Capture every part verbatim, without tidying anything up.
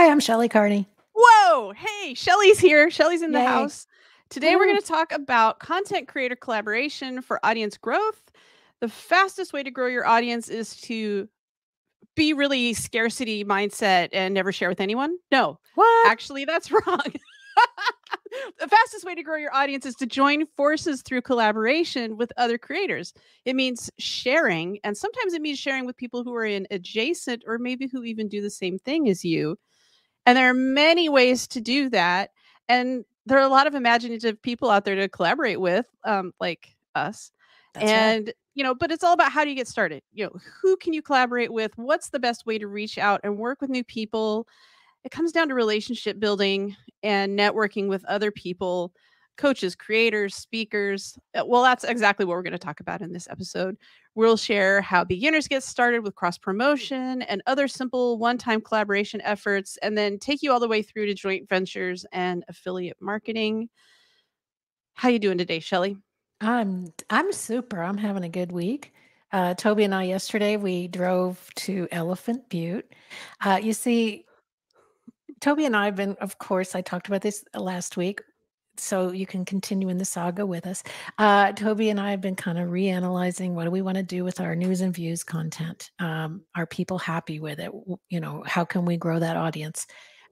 Hi, I'm Shelley Carney. Whoa. Hey, Shelley's here. Shelley's in the Yay. house. Today, Ooh. we're going to talk about content creator collaboration for audience growth. The fastest way to grow your audience is to be really scarcity mindset and never share with anyone. No, what? Actually, that's wrong. The fastest way to grow your audience is to join forces through collaboration with other creators. It means sharing, and sometimes it means sharing with people who are in adjacent or maybe who even do the same thing as you. And there are many ways to do that. And there are a lot of imaginative people out there to collaborate with, um, like us. That's and, right. you know, but it's all about how do you get started? You know, who can you collaborate with? What's the best way to reach out and work with new people? It comes down to relationship building and networking with other people, coaches, creators, speakers. Well, that's exactly what we're going to talk about in this episode. We'll share how beginners get started with cross-promotion and other simple one-time collaboration efforts, and then take you all the way through to joint ventures and affiliate marketing. How you doing today, Shelley? I'm I'm super. I'm having a good week. Uh, Toby and I yesterday, we drove to Elephant Butte. Uh, you see... Toby and I have been, of course, I talked about this last week, so you can continue in the saga with us. Uh, Toby and I have been kind of reanalyzing what do we want to do with our news and views content? Um, are people happy with it? You know, how can we grow that audience?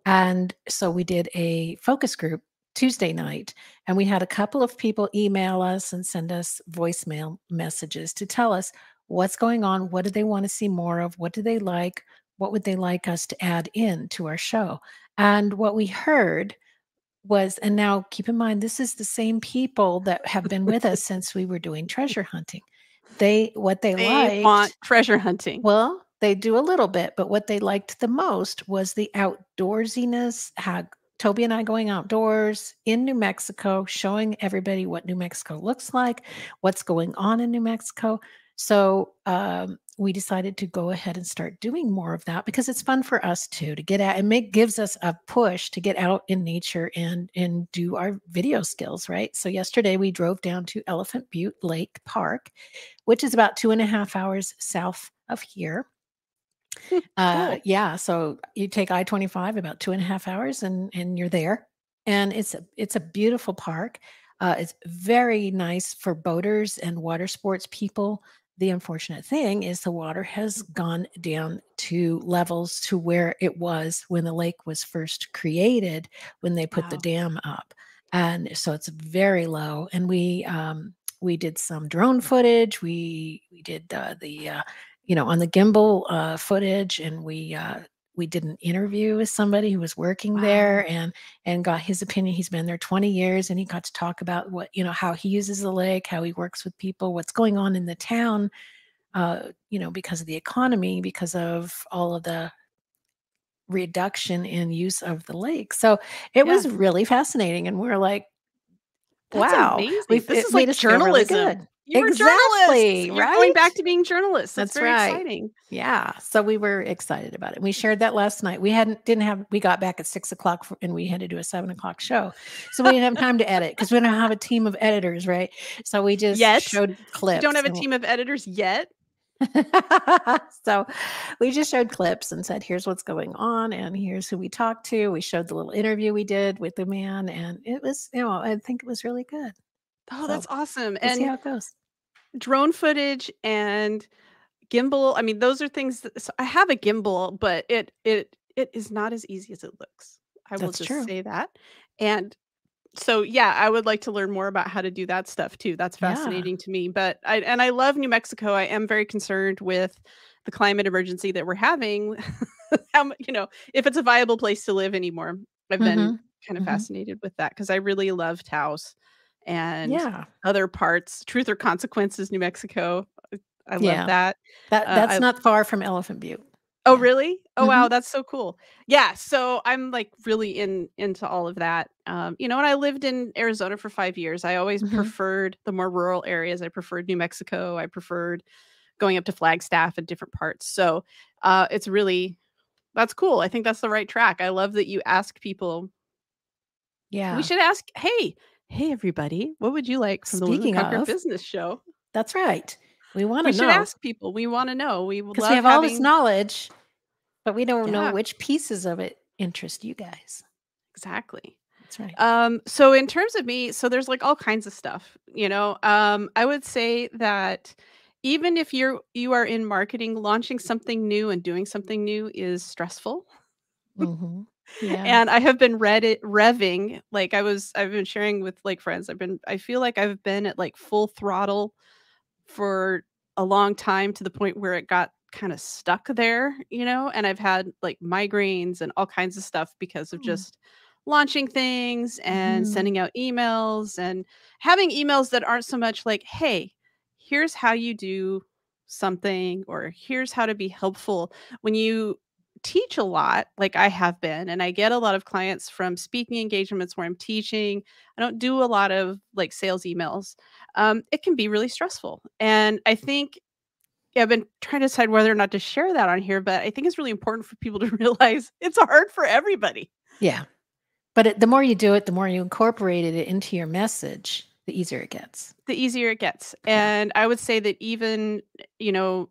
And so we did a focus group Tuesday night, and we had a couple of people email us and send us voicemail messages to tell us what's going on, what do they want to see more of, what do they like, what would they like us to add in to our show? And what we heard was, and now keep in mind, this is the same people that have been with us since we were doing treasure hunting. They, what they, they liked. They want treasure hunting. Well, they do a little bit, but what they liked the most was the outdoorsiness, how Toby and I going outdoors in New Mexico, showing everybody what New Mexico looks like, what's going on in New Mexico. So, um, we decided to go ahead and start doing more of that because it's fun for us too, to get out and make, gives us a push to get out in nature and, and do our video skills, right? So yesterday we drove down to Elephant Butte Lake Park, which is about two and a half hours south of here. uh, cool. Yeah. So you take I twenty-five about two and a half hours and, and you're there, and it's a, it's a beautiful park. Uh, it's very nice for boaters and water sports people. The unfortunate thing is the water has gone down to levels to where it was when the lake was first created, when they put wow. the dam up. And so it's very low. And we, um, we did some drone footage. We, we did, uh, the, uh, you know, on the gimbal, uh, footage, and we, uh, we did an interview with somebody who was working wow. there and, and got his opinion. He's been there twenty years, and he got to talk about what, you know, how he uses the lake, how he works with people, what's going on in the town, uh, you know, because of the economy, because of all of the reduction in use of the lake. So it yeah. was really fascinating. And we we're like, that's wow, amazing. We've, this it, is like journalism. Really good. You were exactly, journalists. Right? You're going back to being journalists. That's, That's very right. exciting. Yeah. So we were excited about it. We shared that last night. We hadn't, didn't have, we got back at six o'clock for, and we had to do a seven o'clock show. So we didn't have time to edit because we don't have a team of editors, right? So we just yes. showed clips. You don't have a team of editors yet. So we just showed clips and said, here's what's going on, and here's who we talked to. We showed the little interview we did with the man, and it was, you know, I think it was really good. Oh, so that's awesome. And see how it goes. Drone footage and gimbal. I mean, those are things that, so I have a gimbal, but it, it, it is not as easy as it looks. I that's will just true. say that. And so, yeah, I would like to learn more about how to do that stuff too. That's fascinating yeah. to me, but I, and I love New Mexico. I am very concerned with the climate emergency that we're having. How, you know, if it's a viable place to live anymore. I've mm-hmm. been kind of mm-hmm. fascinated with that, 'cause I really love Taos. And yeah. other parts, Truth or Consequences, New Mexico. I love yeah. that. that. That's uh, I, not far from Elephant Butte. Oh, really? Oh, mm-hmm. wow. That's so cool. Yeah. So I'm like really in into all of that. Um, you know, and I lived in Arizona for five years. I always mm-hmm. preferred the more rural areas. I preferred New Mexico. I preferred going up to Flagstaff and different parts. So uh, it's really, that's cool. I think that's the right track. I love that you ask people. Yeah. We should ask, hey, Hey everybody, what would you like from the Women Conquer Business show? That's right. We want to know. We should ask people. We want to know. We love having... Because we have all this knowledge, but we don't yeah. know which pieces of it interest you guys. Exactly. That's right. Um, so in terms of me, so there's like all kinds of stuff, you know, um, I would say that even if you're, you are in marketing, launching something new and doing something new is stressful. Mm-hmm. Yeah. And I have been Reddit revving, like I was, I've been sharing with like friends. I've been, I feel like I've been at like full throttle for a long time, to the point where it got kind of stuck there, you know, and I've had like migraines and all kinds of stuff because of mm. just launching things and mm. sending out emails and having emails that aren't so much like, hey, here's how you do something, or here's how to be helpful. When you teach a lot, like I have been, and I get a lot of clients from speaking engagements where I'm teaching, I don't do a lot of like sales emails. Um, it can be really stressful. And I think yeah, I've been trying to decide whether or not to share that on here, but I think it's really important for people to realize it's hard for everybody. Yeah. But it, the more you do it, the more you incorporate it into your message, the easier it gets. The easier it gets. And I would say that even, you know,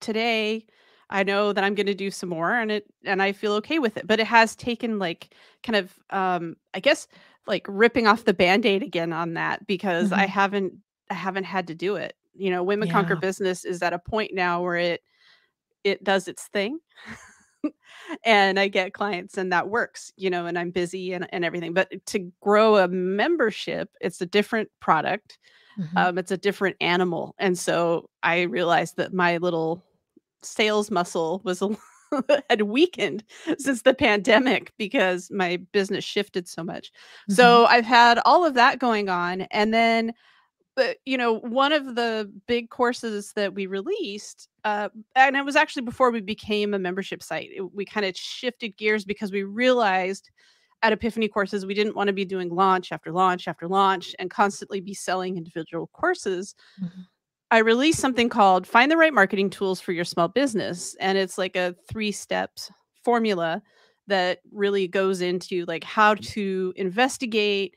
today, I know that I'm going to do some more, and it, and I feel okay with it, but it has taken like kind of, um, I guess like ripping off the Band-Aid again on that, because mm-hmm. I haven't, I haven't had to do it. You know, Women yeah. Conquer Business is at a point now where it, it does its thing and I get clients and that works, you know, and I'm busy and, and everything, but to grow a membership, it's a different product. Mm-hmm. Um, it's a different animal. And so I realized that my little sales muscle was a, had weakened since the pandemic because my business shifted so much. Mm-hmm. So I've had all of that going on. And then, but, you know, one of the big courses that we released, uh, and it was actually before we became a membership site, it, we kind of shifted gears because we realized at Epiphany Courses, we didn't want to be doing launch after launch after launch and constantly be selling individual courses. Mm-hmm. I released something called Find the Right Marketing Tools for Your Small Business. And it's like a three steps formula that really goes into like how to investigate,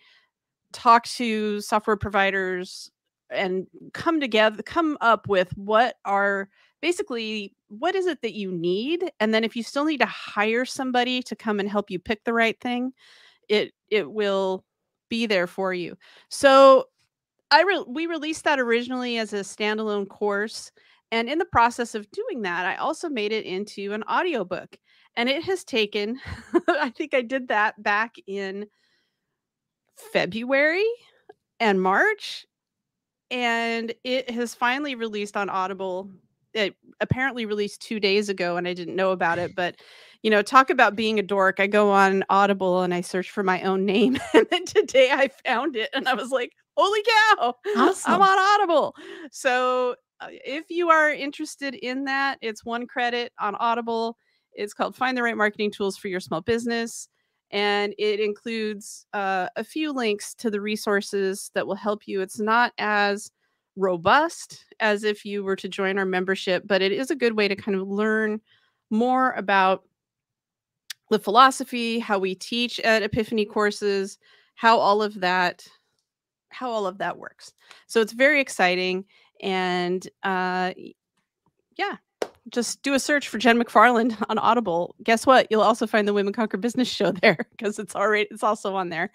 talk to software providers, and come together, come up with what are basically, what is it that you need? And then if you still need to hire somebody to come and help you pick the right thing, it, it will be there for you. So I re we released that originally as a standalone course. And in the process of doing that, I also made it into an audiobook. And it has taken, I think I did that back in February and March. And it has finally released on Audible. It apparently released two days ago and I didn't know about it, but you know, talk about being a dork. I go on Audible and I search for my own name. And then today I found it and I was like, holy cow, awesome. I'm on Audible. So uh, if you are interested in that, it's one credit on Audible. It's called Find the Right Marketing Tools for Your Small Business. And it includes uh, a few links to the resources that will help you. It's not as robust as if you were to join our membership, but it is a good way to kind of learn more about the philosophy, how we teach at Epiphany Courses, how all of that how all of that works. So it's very exciting. And uh, yeah, just do a search for Jen McFarland on Audible. Guess what? You'll also find the Women Conquer Business show there because it's already, it's also on there.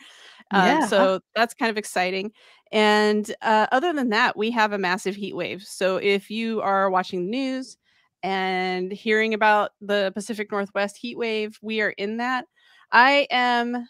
Um, yeah. So that's kind of exciting. And uh, other than that, we have a massive heat wave. So if you are watching the news and hearing about the Pacific Northwest heat wave, we are in that. I am...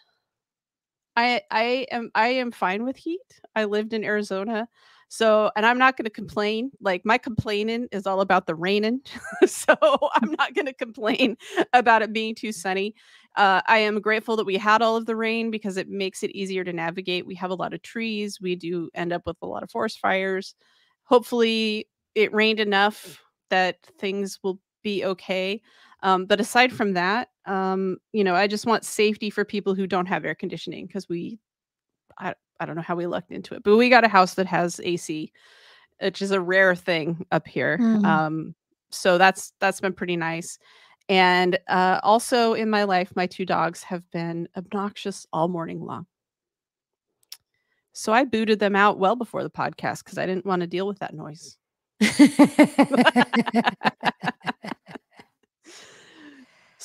I, I am I am fine with heat. I lived in Arizona. So, and I'm not going to complain. Like my complaining is all about the raining. So I'm not going to complain about it being too sunny. Uh, I am grateful that we had all of the rain because it makes it easier to navigate. We have a lot of trees. We do end up with a lot of forest fires. Hopefully it rained enough that things will be okay. Um, but aside from that, um, you know, I just want safety for people who don't have air conditioning because we, I, I don't know how we lucked into it, but we got a house that has A C, which is a rare thing up here. Mm-hmm. Um, so that's, that's been pretty nice. And uh, also in my life, my two dogs have been obnoxious all morning long. So I booted them out well before the podcast because I didn't want to deal with that noise.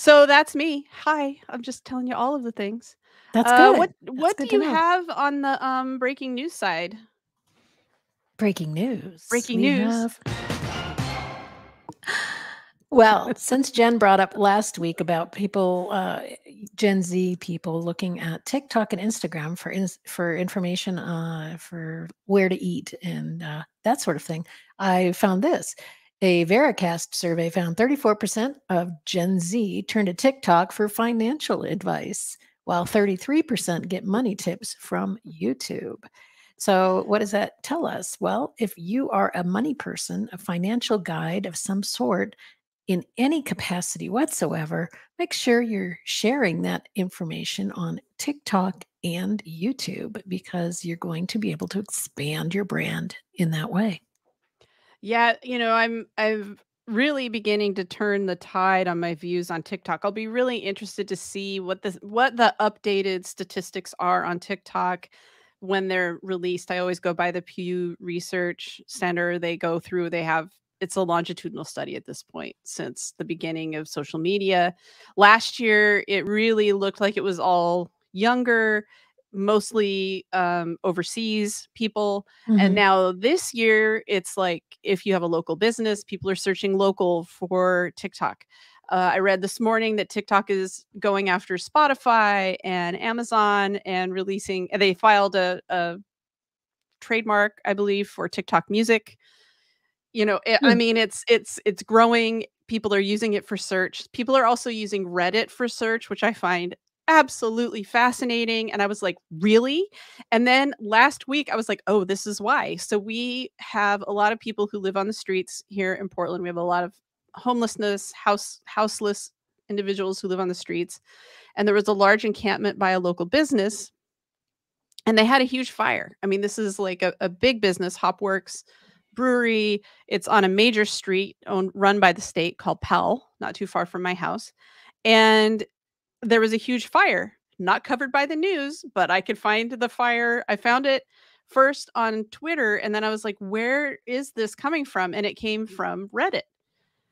So that's me. Hi. I'm just telling you all of the things. That's good. Uh, what that's what good do you know. have on the um, breaking news side? Breaking news. Breaking we news. Have... Well, since Jen brought up last week about people, uh, Gen Z people looking at TikTok and Instagram for in, for information uh, for where to eat and uh, that sort of thing, I found this. A Veracast survey found thirty-four percent of Gen Z turn to TikTok for financial advice, while thirty-three percent get money tips from YouTube. So what does that tell us? Well, if you are a money person, a financial guide of some sort, in any capacity whatsoever, make sure you're sharing that information on TikTok and YouTube, because you're going to be able to expand your brand in that way. Yeah, you know, I'm I'm really beginning to turn the tide on my views on TikTok. I'll be really interested to see what the what the updated statistics are on TikTok when they're released. I always go by the Pew Research Center. They go through, they have it's a longitudinal study at this point since the beginning of social media. Last year, it really looked like it was all younger, mostly um, overseas people. Mm-hmm. And now this year, it's like if you have a local business, people are searching local for TikTok. Uh, I read this morning that TikTok is going after Spotify and Amazon and releasing, and they filed a, a trademark, I believe, for TikTok music. You know, it, mm. I mean, it's, it's, it's growing. People are using it for search. People are also using Reddit for search, which I find absolutely fascinating. And I was like, really? And then last week I was like, oh, this is why. So we have a lot of people who live on the streets here in Portland. We have a lot of homelessness, house, houseless individuals who live on the streets. And there was a large encampment by a local business and they had a huge fire. I mean, this is like a, a big business, Hopworks Brewery. It's on a major street owned, run by the state called Powell, not too far from my house. And there was a huge fire, not covered by the news, but I could find the fire. I found it first on Twitter. And then I was like, where is this coming from? And it came from Reddit.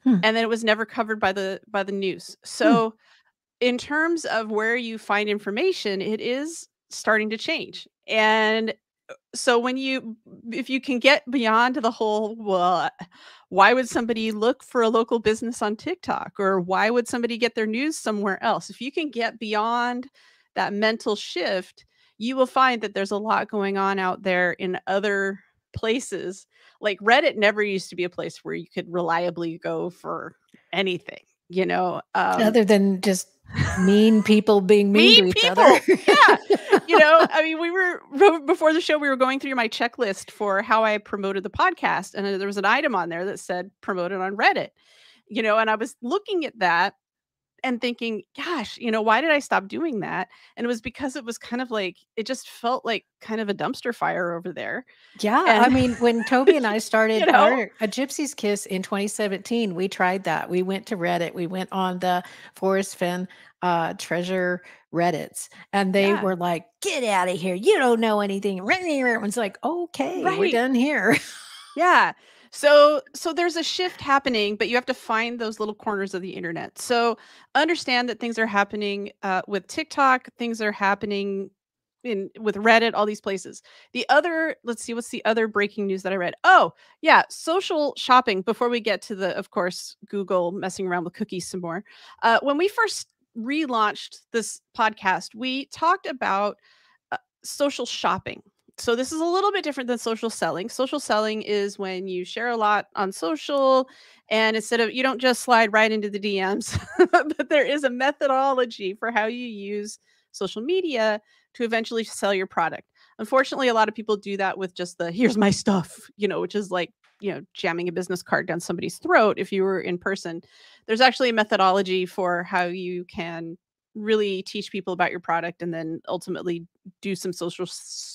Hmm. And then it was never covered by the, by the news. So hmm. in terms of where you find information, it is starting to change. And so when you, if you can get beyond the whole, well, why would somebody look for a local business on TikTok, or why would somebody get their news somewhere else? If you can get beyond that mental shift, you will find that there's a lot going on out there in other places. Like Reddit never used to be a place where you could reliably go for anything, you know, um, other than just mean people being mean, mean to each people. other. Yeah. You know, I mean, we were, before the show, we were going through my checklist for how I promoted the podcast. And there was an item on there that said promoted on Reddit, you know, and I was looking at that and thinking, gosh, you know, why did I stop doing that? And it was because it was kind of like, it just felt like kind of a dumpster fire over there. Yeah. And I mean, when Toby and I started you know, our, A Gypsy's Kiss in twenty seventeen, we tried that. We went to Reddit. We went on the Forest Finn uh, Treasure Reddits, and they yeah. were like, get out of here. You don't know anything. Everyone's like, okay, right. we're done here. Yeah. So, so there's a shift happening, but you have to find those little corners of the internet. So understand that things are happening uh, with TikTok, things are happening in with Reddit, all these places. The other, let's see, what's the other breaking news that I read? Oh yeah. Social shopping, before we get to the, of course, Google messing around with cookies some more. Uh, when we first relaunched this podcast, we talked about uh, social shopping. So this is a little bit different than social selling. Social selling is when you share a lot on social, and instead of, you don't just slide right into the D Ms, but there is a methodology for how you use social media to eventually sell your product. Unfortunately, a lot of people do that with just the, here's my stuff, you know, which is like, you know, jamming a business card down somebody's throat. If you were in person, there's actually a methodology for how you can really teach people about your product, and then ultimately do some social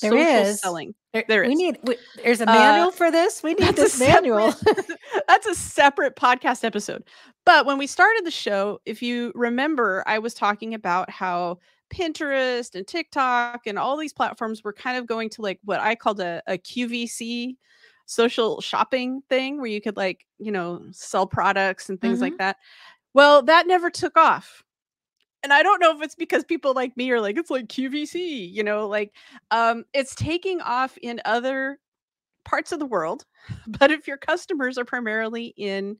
there social is. selling. There, there is. We need. We, there's a manual uh, for this. We need this manual. Separate, that's a separate podcast episode. But when we started the show, if you remember, I was talking about how Pinterest and TikTok and all these platforms were kind of going to like what I called a, a Q V C social shopping thing, where you could like you know sell products and things mm-hmm. like that. Well, that never took off. And I don't know if it's because people like me are like, it's like Q V C, you know, like um, it's taking off in other parts of the world. But if your customers are primarily in,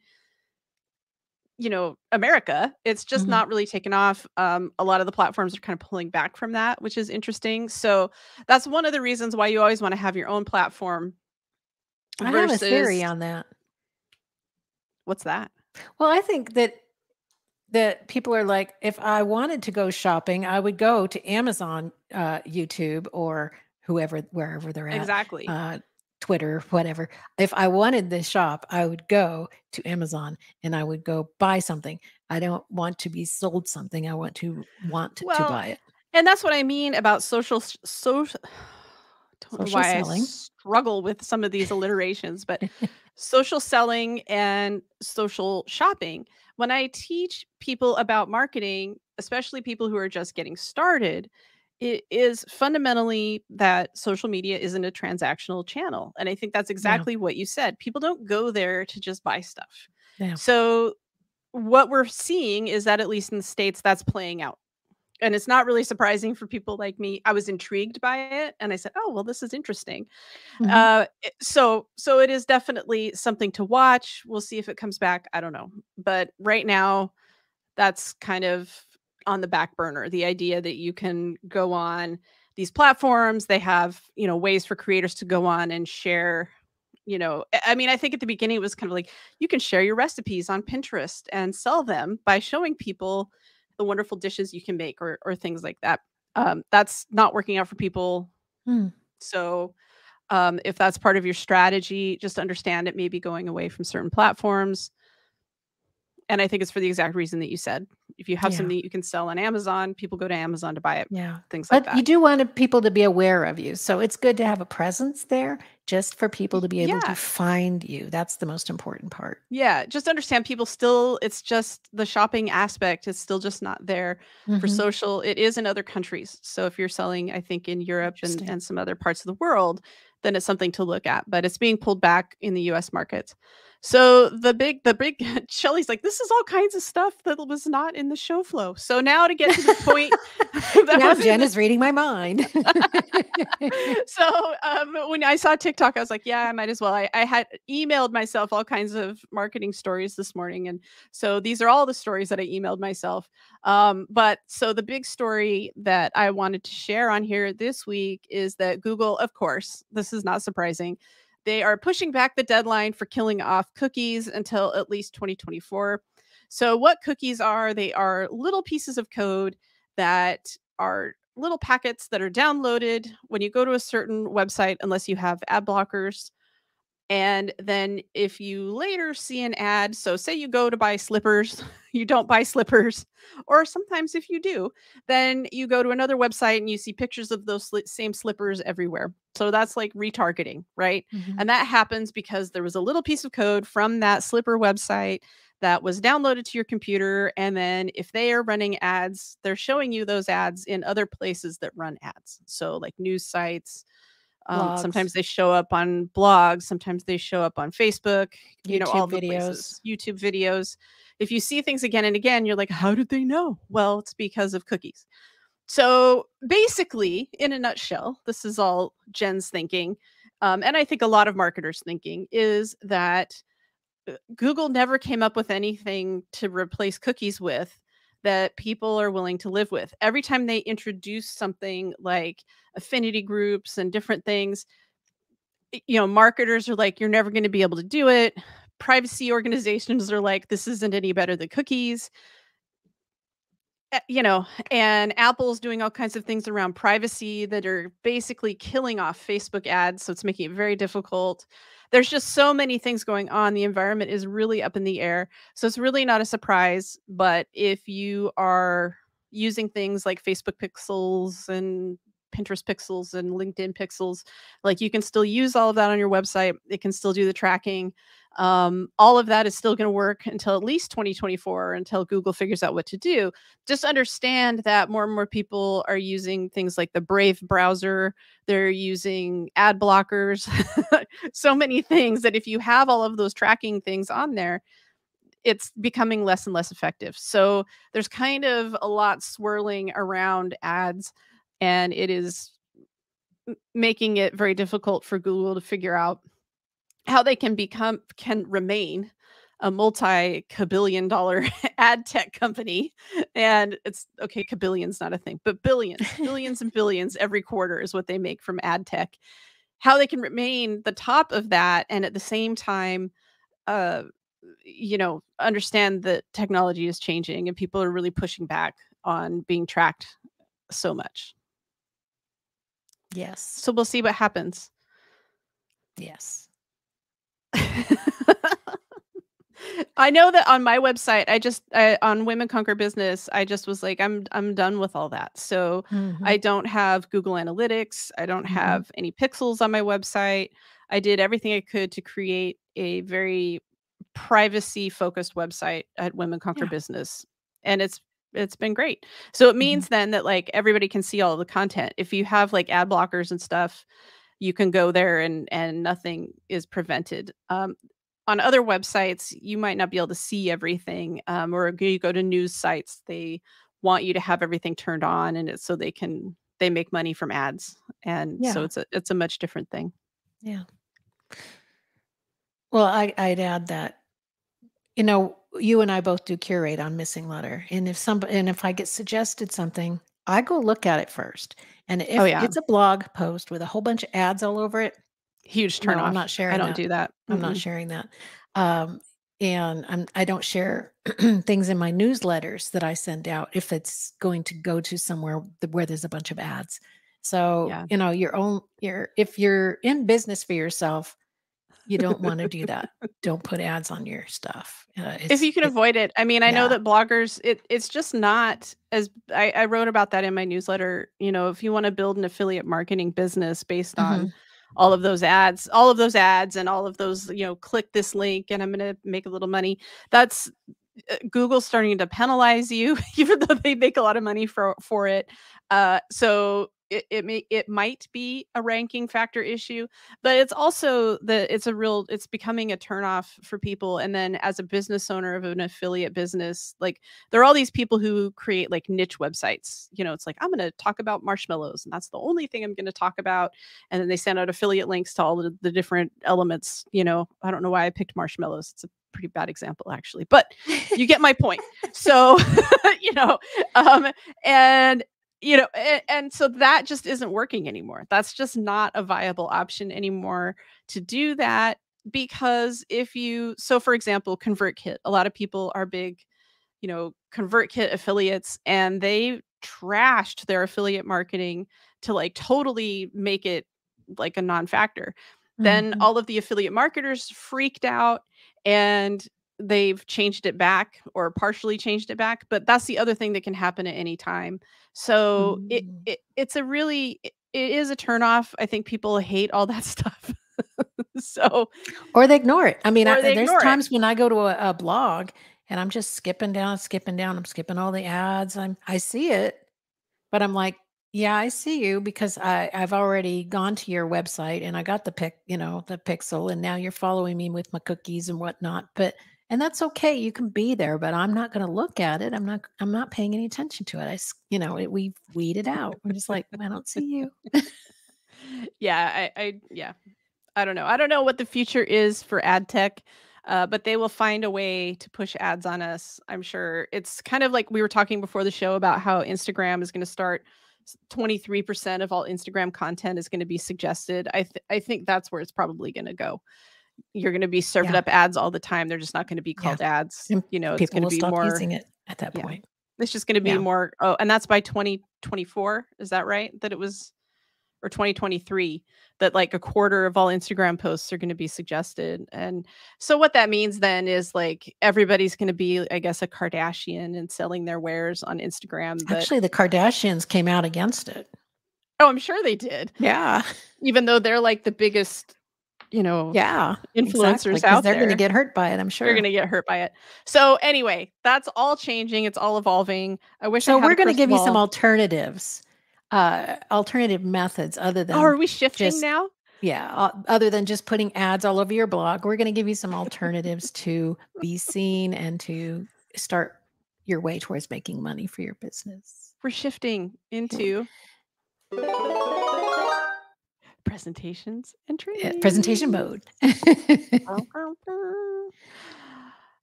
you know, America, it's just mm-hmm. not really taken off. Um, a lot of the platforms are kind of pulling back from that, which is interesting. So that's one of the reasons why you always want to have your own platform. I have a theory on that. What's that? Well, I think that that people are like, if I wanted to go shopping, I would go to Amazon, uh, YouTube, or whoever, wherever they're at. Exactly. Uh, Twitter, whatever. If I wanted this shop, I would go to Amazon and I would go buy something. I don't want to be sold something. I want to want well, to buy it. And that's what I mean about social, social, don't social know why selling. I struggle with some of these alliterations, but social selling and social shopping. When I teach people about marketing, especially people who are just getting started, it is fundamentally that social media isn't a transactional channel. And I think that's exactly yeah. what you said. People don't go there to just buy stuff. Yeah. So what we're seeing is that, at least in the States, that's playing out. And it's not really surprising for people like me. I was intrigued by it. And I said, oh, well, this is interesting. Mm-hmm. uh, so so it is definitely something to watch. We'll see if it comes back. I don't know. But right now, that's kind of on the back burner, the idea that you can go on these platforms. They have, you know, ways for creators to go on and share, you know, I mean, I think at the beginning it was kind of like, you can share your recipes on Pinterest and sell them by showing people the wonderful dishes you can make, or, or things like that. Um, that's not working out for people. Hmm. So um, if that's part of your strategy, just understand it may be going away from certain platforms. And I think it's for the exact reason that you said. If you have yeah. something that you can sell on Amazon, people go to Amazon to buy it. Yeah, things like but that. You do want people to be aware of you. So it's good to have a presence there just for people to be able yeah. to find you. That's the most important part. Yeah. Just understand people still, it's just the shopping aspect is still just not there mm-hmm. for social. It is in other countries. So if you're selling, I think, in Europe and, and some other parts of the world, then it's something to look at. But it's being pulled back in the U S market. So the big, the big, Shelley's like, this is all kinds of stuff that was not in the show flow. So now to get to the point. that now Jen is reading my mind. So um, when I saw TikTok, I was like, yeah, I might as well. I, I had emailed myself all kinds of marketing stories this morning. And so these are all the stories that I emailed myself. Um, but so the big story that I wanted to share on here this week is that Google, of course, this is not surprising, they are pushing back the deadline for killing off cookies until at least twenty twenty-four. So what cookies are, they are little pieces of code that are little packets that are downloaded when you go to a certain website, unless you have ad blockers. And then if you later see an ad, so say you go to buy slippers, you don't buy slippers, or sometimes if you do, then you go to another website and you see pictures of those sl- same slippers everywhere. So that's like retargeting, right? Mm-hmm. And that happens because there was a little piece of code from that slipper website that was downloaded to your computer. And then if they are running ads, they're showing you those ads in other places that run ads. So like news sites, Um, sometimes they show up on blogs. Sometimes they show up on Facebook, you YouTube know, all the videos, places, YouTube videos. If you see things again and again, you're like, how did they know? Well, it's because of cookies. So basically, in a nutshell, this is all Jen's thinking. Um, and I think a lot of marketers' thinking is that Google never came up with anything to replace cookies with that people are willing to live with. Every time they introduce something like affinity groups and different things, you know, marketers are like, you're never going to be able to do it. Privacy organizations are like, this isn't any better than cookies. You know, and Apple's doing all kinds of things around privacy that are basically killing off Facebook ads. So it's making it very difficult. There's just so many things going on. The environment is really up in the air. So it's really not a surprise. But if you are using things like Facebook pixels and Pinterest pixels and LinkedIn pixels, like you can still use all of that on your website. It can still do the tracking. Um, all of that is still going to work until at least twenty twenty-four, until Google figures out what to do. Just understand that more and more people are using things like the Brave browser. They're using ad blockers, so many things that if you have all of those tracking things on there, it's becoming less and less effective. So there's kind of a lot swirling around ads, and it is making it very difficult for Google to figure out how they can become, can remain a multi-cabillion dollar ad tech company. And it's, okay, cabillion's not a thing, but billions, billions and billions every quarter is what they make from ad tech. How they can remain the top of that and at the same time, uh, you know, understand that technology is changing and people are really pushing back on being tracked so much. Yes. So we'll see what happens. Yes. I know that on my website, I just, I, on Women Conquer Business, I just was like, I'm, I'm done with all that. So mm-hmm. I don't have Google Analytics. I don't mm-hmm. have any pixels on my website. I did everything I could to create a very privacy focused website at Women Conquer yeah. Business. And it's, it's been great. So it means mm-hmm. then that like everybody can see all of the content. If you have like ad blockers and stuff, you can go there and, and nothing is prevented. Um, On other websites, you might not be able to see everything, um, or you go to news sites, they want you to have everything turned on, and it's so they can, they make money from ads. And yeah. so it's a, it's a much different thing. Yeah. Well, I, I'd add that, you know, you and I both do curate on Missing Letter. And if somebody, and if I get suggested something, I go look at it first. And if oh, yeah. it's a blog post with a whole bunch of ads all over it, huge turn no, off. I'm not sharing. I don't that. do that. I'm mm-hmm. not sharing that. Um, and I'm, I don't share things in my newsletters that I send out if it's going to go to somewhere where there's a bunch of ads. So, yeah. you know, your own, your, if you're in business for yourself, you don't want to do that. Don't put ads on your stuff. Uh, if you can avoid it. I mean, I yeah. know that bloggers, it, it's just not as, I, I wrote about that in my newsletter. You know, if you want to build an affiliate marketing business based on mm-hmm. all of those ads, all of those ads and all of those, you know, click this link and I'm going to make a little money. That's uh, Google starting to penalize you, even though they make a lot of money for, for it. Uh, so it, it may, it might be a ranking factor issue, but it's also the, it's a real, it's becoming a turnoff for people. And then as a business owner of an affiliate business, like there are all these people who create like niche websites, you know, it's like, I'm going to talk about marshmallows and that's the only thing I'm going to talk about. And then they send out affiliate links to all the different elements. You know, I don't know why I picked marshmallows. It's a pretty bad example actually, but you get my point. So, you know, um, and you know, and, and so that just isn't working anymore. That's just not a viable option anymore to do that, because if you, so for example, ConvertKit, a lot of people are big, you know, ConvertKit affiliates, and they trashed their affiliate marketing to like totally make it like a non-factor. Mm-hmm. Then all of the affiliate marketers freaked out and they've changed it back or partially changed it back, but that's the other thing that can happen at any time. So mm. it, it it's a really, it is a turnoff. I think people hate all that stuff. so, or they ignore it. I mean, I, there's times it. when I go to a, a blog and I'm just skipping down, skipping down, I'm skipping all the ads. I'm, I see it, but I'm like, yeah, I see you, because I I've already gone to your website and I got the pic, you know, the pixel, and now you're following me with my cookies and whatnot. But And that's okay. You can be there, but I'm not going to look at it. I'm not, I'm not paying any attention to it. I, you know, it, we weed it out. We're just like, I don't see you. yeah. I, I, yeah, I don't know. I don't know what the future is for ad tech, uh, but they will find a way to push ads on us, I'm sure. It's kind of like we were talking before the show about how Instagram is going to start. twenty-three percent of all Instagram content is going to be suggested. I, th I think that's where it's probably going to go. You're going to be serving yeah. up ads all the time. They're just not going to be called yeah. ads. You know, people it's going to be stop more using it at that yeah. point. It's just going to be yeah. more. Oh, and that's by twenty twenty-four. Is that right? That it was, or twenty twenty-three, that like a quarter of all Instagram posts are going to be suggested. And so what that means then is like, everybody's going to be, I guess, a Kardashian and selling their wares on Instagram. But actually the Kardashians came out against it. Oh, I'm sure they did. Yeah. Even though they're like the biggest, you know, yeah, influencers exactly, out they're there. They're going to get hurt by it. I'm sure they're going to get hurt by it. So anyway, that's all changing. It's all evolving. I wish. So I had we're going to give ball. you some alternatives, uh, alternative methods other than. Oh, are we shifting just, now? Yeah. Other than just putting ads all over your blog, we're going to give you some alternatives to be seen and to start your way towards making money for your business. We're shifting into presentations and training. Yeah, presentation mode.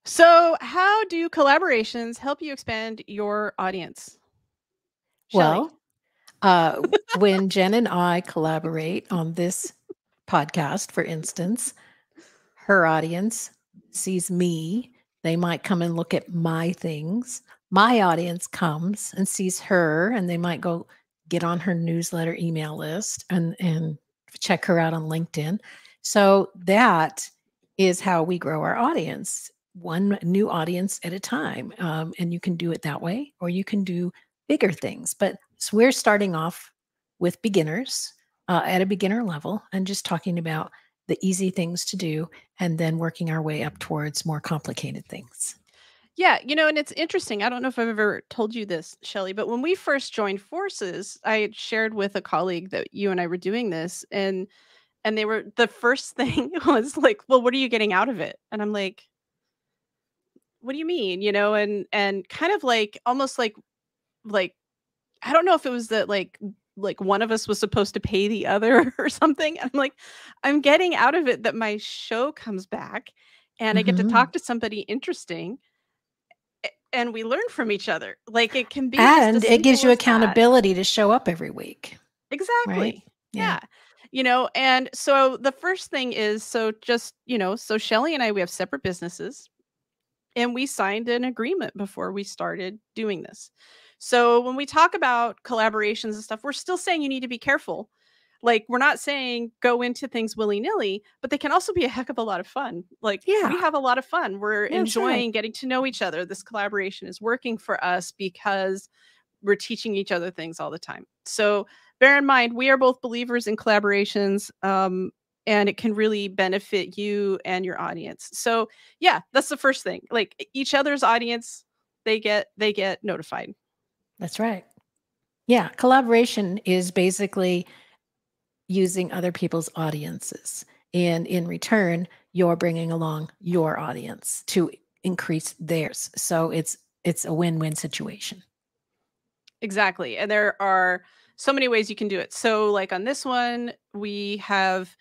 So how do collaborations help you expand your audience? Shelley? Well, uh, when Jen and I collaborate on this podcast, for instance, her audience sees me. They might come and look at my things. My audience comes and sees her, and they might go get on her newsletter email list and, and check her out on LinkedIn. So that is how we grow our audience. One new audience at a time. Um, and you can do it that way, or you can do bigger things. But so we're starting off with beginners uh, at a beginner level and just talking about the easy things to do, and then working our way up towards more complicated things. Yeah. You know, and it's interesting. I don't know if I've ever told you this, Shelley, but when we first joined forces, I had shared with a colleague that you and I were doing this, and, and they were, the first thing was like, well, what are you getting out of it? And I'm like, what do you mean? You know, and, and kind of like, almost like, like, I don't know if it was that like, like one of us was supposed to pay the other or something. I'm like, I'm getting out of it that my show comes back and mm-hmm. I get to talk to somebody interesting and we learn from each other. Like it can be, and it gives you accountability that. To show up every week. Exactly. Right? Yeah. yeah. You know, and so the first thing is, so just, you know, so Shelley and I, we have separate businesses and we signed an agreement before we started doing this. So when we talk about collaborations and stuff, we're still saying you need to be careful. Like we're not saying go into things willy-nilly, but they can also be a heck of a lot of fun. Like yeah. we have a lot of fun. We're yeah, enjoying right. getting to know each other. This collaboration is working for us because we're teaching each other things all the time. So bear in mind, we are both believers in collaborations, um, and it can really benefit you and your audience. So yeah, that's the first thing. Like each other's audience, they get they get notified. That's right. Yeah. Collaboration is basically using other people's audiences. And in return, you're bringing along your audience to increase theirs. So it's, it's a win-win situation. Exactly. And there are so many ways you can do it. So like on this one, we have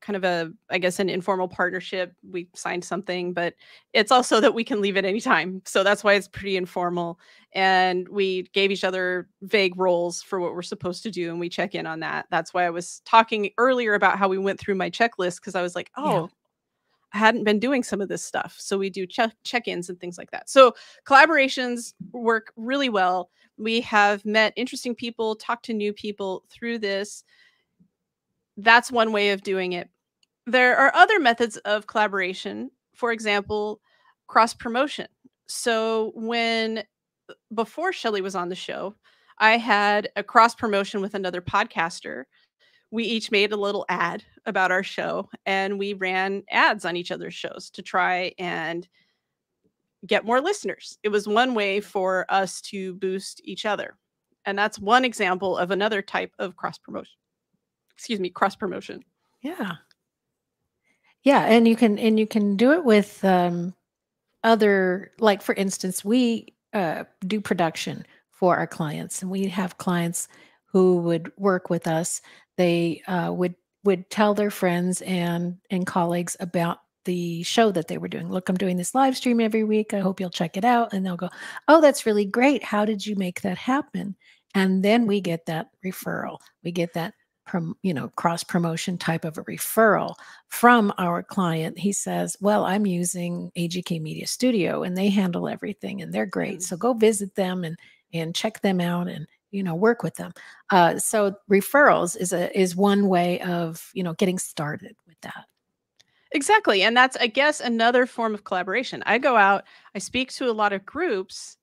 kind of a, I guess, an informal partnership. We signed something, but it's also that we can leave at any time. So that's why it's pretty informal. And we gave each other vague roles for what we're supposed to do. And we check in on that. That's why I was talking earlier about how we went through my checklist, because I was like, oh, yeah. I hadn't been doing some of this stuff. So we do check check-ins and things like that. So collaborations work really well. We have met interesting people, talked to new people through this. That's one way of doing it. There are other methods of collaboration, for example, cross-promotion. So when, before Shelley was on the show, I had a cross-promotion with another podcaster. We each made a little ad about our show, and we ran ads on each other's shows to try and get more listeners. It was one way for us to boost each other. And that's one example of another type of cross-promotion. Excuse me, cross promotion. Yeah. Yeah. And you can, and you can do it with, um, other, like, for instance, we, uh, do production for our clients, and we have clients who would work with us. They, uh, would, would tell their friends and, and colleagues about the show that they were doing. Look, I'm doing this live stream every week. I hope you'll check it out. And they'll go, oh, that's really great. How did you make that happen? And then we get that referral. We get that Prom, you know, cross promotion type of a referral from our client. He says, well, I'm using A G K Media Studio and they handle everything and they're great. So go visit them and, and check them out and, you know, work with them. Uh, so referrals is a, is one way of, you know, getting started with that. Exactly. And that's, I guess, another form of collaboration. I go out, I speak to a lot of groups,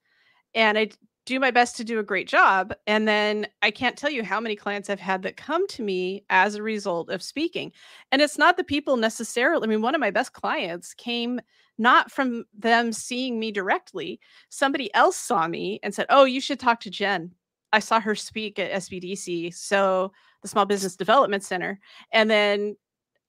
and I do my best to do a great job. And then I can't tell you how many clients I've had that come to me as a result of speaking. And it's not the people necessarily. I mean, one of my best clients came not from them seeing me directly. Somebody else saw me and said, oh, you should talk to Jen. I saw her speak at S B D C. So the Small Business Development Center. And then,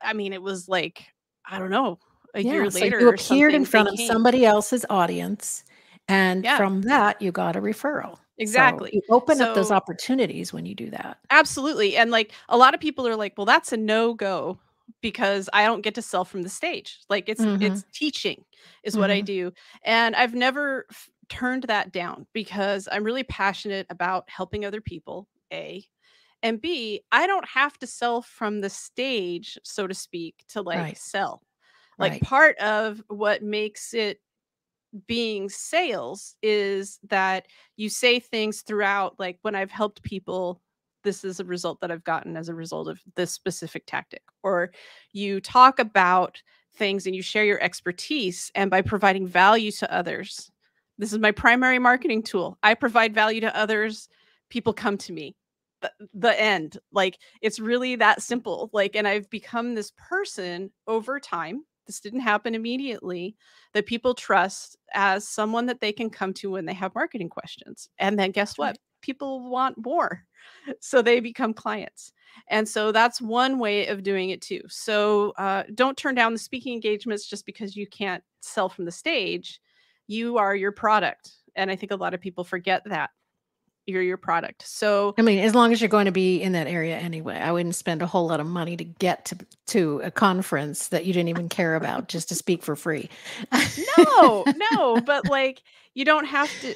I mean, it was like, I don't know, a yeah, year so later. You appeared in front of somebody else's audience. And yeah. from that, you got a referral. Exactly. So you open so, up those opportunities when you do that. Absolutely. And like a lot of people are like, well, that's a no-go because I don't get to sell from the stage. Like it's, mm-hmm. it's teaching is mm-hmm. what I do. And I've never turned that down because I'm really passionate about helping other people, A. And B, I don't have to sell from the stage, so to speak, to like right. sell. Like right. part of what makes it being sales is that you say things throughout, like when I've helped people, this is a result that I've gotten as a result of this specific tactic, or you talk about things and you share your expertise, and by providing value to others, this is my primary marketing tool. I provide value to others. People come to me. The, the end. Like it's really that simple. Like, and I've become this person over time. This didn't happen immediately, that people trust as someone that they can come to when they have marketing questions. And then guess what? People want more. So they become clients. And so that's one way of doing it too. So uh, don't turn down the speaking engagements just because you can't sell from the stage. You are your product. And I think a lot of people forget that. You're your product. So I mean, as long as you're going to be in that area anyway, I wouldn't spend a whole lot of money to get to, to a conference that you didn't even care about just to speak for free. no, no. But like, you don't have to,